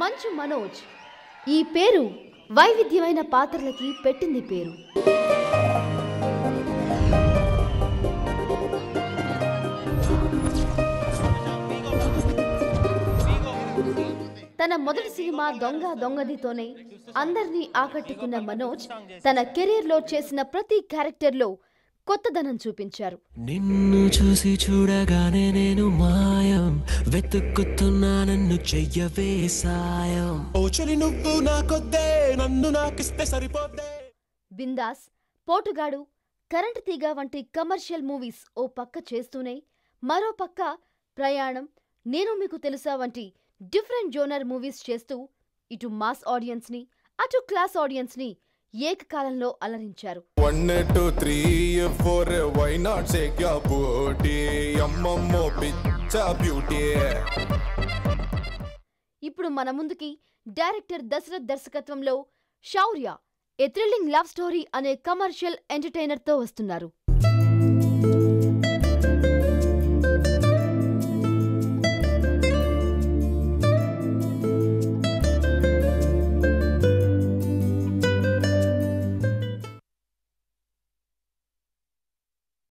మంచు మనోజ్ ఈ పేరు వైవిధ్యమైన పాత్రలకి పెట్టింది పేరు. తన మొదటి సినిమా దొంగదితోనే అందరినీ ఆకట్టుకున్న మనోజ్ తన కెరీర్ లో చేసిన ప్రతి క్యారెక్టర్ లో కొత్తదనం చూపించారు. నిన్ను చూసి చూడగానే నేను మాయం వెతుకుతున్నా నన్ను చెయ్యవే సాయం ఓ చెలి నువ్వు నాకొద్దే నన్ను నాకిస్తే సరిపోద్దే. బిందాస్, పోటుగాడు, కరెంట్ తీగ వంటి కమర్షియల్ మూవీస్ ఓ పక్క చేస్తూనే మరో పక్క ప్రయాణం, నేను మీకు తెలుసా వంటి డిఫరెంట్ జోనర్ మూవీస్ చేస్తూ ఇటు మాస్ ఆడియన్స్ ని అటు క్లాస్ ఆడియన్స్ ని ఏకకాలంలో అలరించారు. ఇప్పుడు మన ముందుకి డైరెక్టర్ దశరథ్ దర్శకత్వంలో శౌర్య, ఏ థ్రిల్లింగ్ లవ్ స్టోరీ అనే కమర్షియల్ ఎంటర్టైనర్ తో వస్తున్నారు.